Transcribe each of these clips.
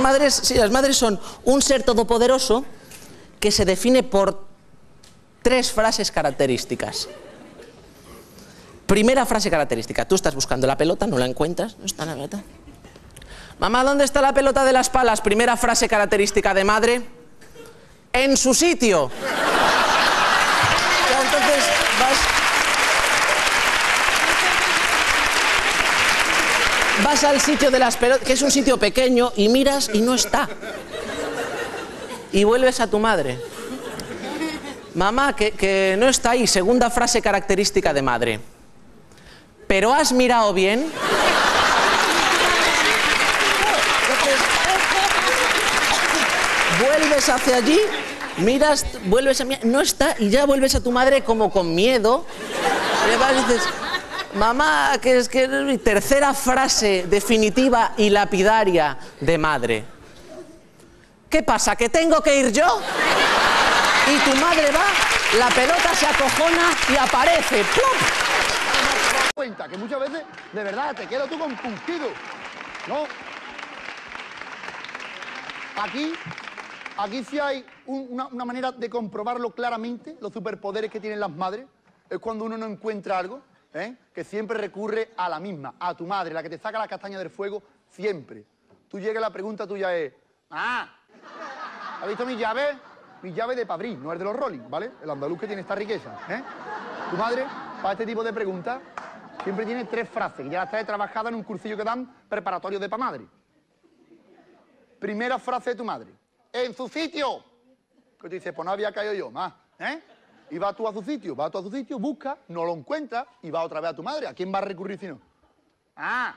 madres, sí, las madres son un ser todopoderoso que se define por tres frases características. Primera frase característica, tú estás buscando la pelota, no la encuentras, no está la pelota. Mamá, ¿dónde está la pelota de las palas? Primera frase característica de madre, en su sitio. Y entonces vas al sitio de las pelotas, que es un sitio pequeño, y miras y no está. Y vuelves a tu madre. Mamá, que no está ahí. Segunda frase característica de madre. ¿Pero has mirado bien? Vuelves hacia allí, miras, vuelves a mirar, no está, y ya vuelves a tu madre como con miedo. Le vas y dices, mamá, que es que... Tercera frase definitiva y lapidaria de madre. ¿Qué pasa, que tengo que ir yo? Y tu madre va, la pelota se acojona y aparece. ¡Plum! Cuenta que muchas veces, de verdad, te quedas tú compungido, ¿no? Aquí sí hay una manera de comprobarlo claramente, los superpoderes que tienen las madres, es cuando uno no encuentra algo, ¿eh? Que siempre recurre a la misma, a tu madre, la que te saca la castaña del fuego, siempre. Tú llegas, la pregunta tuya es, ¡ah! ¿Has visto mi llave? Mi llave de Pabrí, no es de los Rolling, ¿vale? El andaluz que tiene esta riqueza, ¿eh? Tu madre, para este tipo de preguntas, siempre tiene tres frases, que ya las trae trabajada en un cursillo que dan preparatorio de pa' madre. Primera frase de tu madre, ¡en su sitio! Que te dice, pues no había caído yo más, ¿eh? Y vas tú a su sitio, busca, no lo encuentras y vas otra vez a tu madre. ¿A quién vas a recurrir si no? ¡Ah!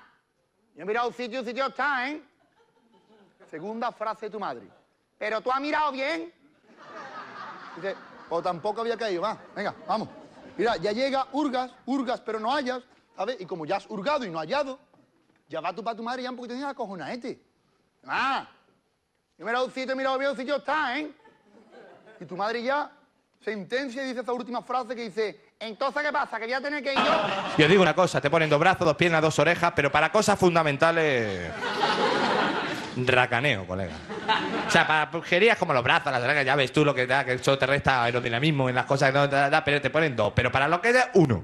Yo he mirado un sitio está, ¿eh? Segunda frase de tu madre, ¿pero tú has mirado bien? Dice, o tampoco había caído, va, venga, vamos. Mira, ya llega, hurgas, pero no hallas, ¿sabes? Y como ya has hurgado y no hallado, ya va tú para tu madre ya un poquito de acojonadete. Ah, yo mira un sitio está, ¿eh? Y tu madre ya sentencia y dice esa última frase que dice, entonces, ¿qué pasa? Que voy a tener que ir yo. Yo digo una cosa, te ponen dos brazos, dos piernas, dos orejas, pero para cosas fundamentales... Racaneo, colega. O sea, para brujerías como los brazos, las orejas, ya ves tú lo que da, que eso te resta aerodinamismo en las cosas que no te da, pero te ponen dos. Pero para lo que da, uno.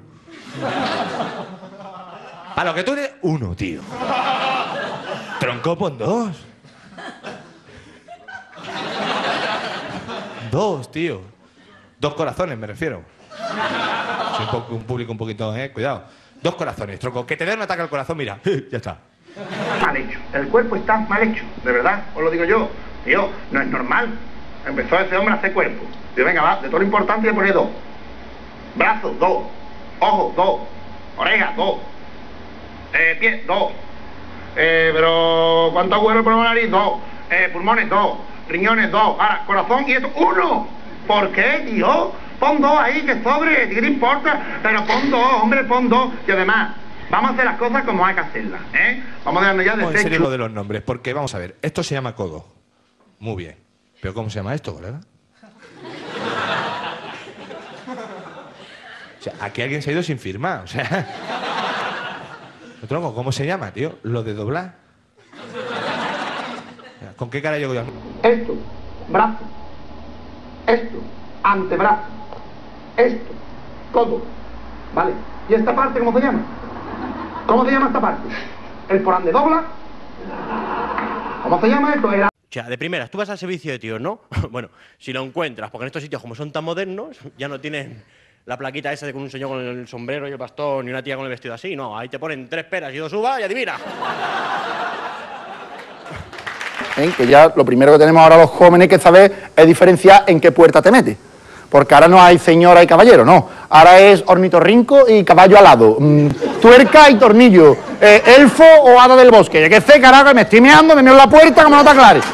Para lo que tú eres, uno, tío. Tronco, pon dos. Dos, tío. Dos corazones, me refiero. Soy un público un poquito, cuidado. Dos corazones, tronco. Que te dé un ataque al corazón, mira, ya está. Mal hecho, el cuerpo está mal hecho, de verdad, os lo digo yo, tío, no es normal. Empezó ese hombre a hacer cuerpo. Digo, venga, va, de todo lo importante le pone dos. Brazos, dos. Ojos, dos. Orejas, dos. Pies, dos. Pero, ¿cuánto agujero por la nariz? Dos. Pulmones, dos. Riñones, dos. Ahora, corazón y esto, uno. ¿Por qué, tío? Pon dos ahí, que sobre, ¿qué te importa? Pero pon dos, hombre, pon dos. Y además... vamos a hacer las cosas como hay que hacerlas, ¿eh? Vamos a ya de en serio lo de los nombres, porque vamos a ver, esto se llama codo. Muy bien. ¿Pero cómo se llama esto, colega? O sea, aquí alguien se ha ido sin firmar, o sea... Tronco, ¿cómo se llama, tío? Lo de doblar. ¿Con qué cara yo voy a...? Esto, brazo. Esto, antebrazo. Esto, codo. ¿Vale? ¿Y esta parte cómo se llama? ¿Cómo se llama esta parte? ¿El porán de dobla? ¿Cómo se llama esto? O sea, de primeras, tú vas al servicio de tíos, ¿no? Bueno, si lo encuentras, porque en estos sitios, como son tan modernos, ya no tienen la plaquita esa de con un señor con el sombrero y el bastón y una tía con el vestido así, no, ahí te ponen tres peras y dos uvas y adivina. Que ya lo primero que tenemos ahora los jóvenes que saber es diferenciar en qué puerta te metes. Porque ahora no hay señora y caballero, no. Ahora es ornitorrinco y caballo alado. Tuerca y tornillo. Elfo o hada del bosque. Que sé, carajo, me estoy meando, me miro en la puerta como no te aclares.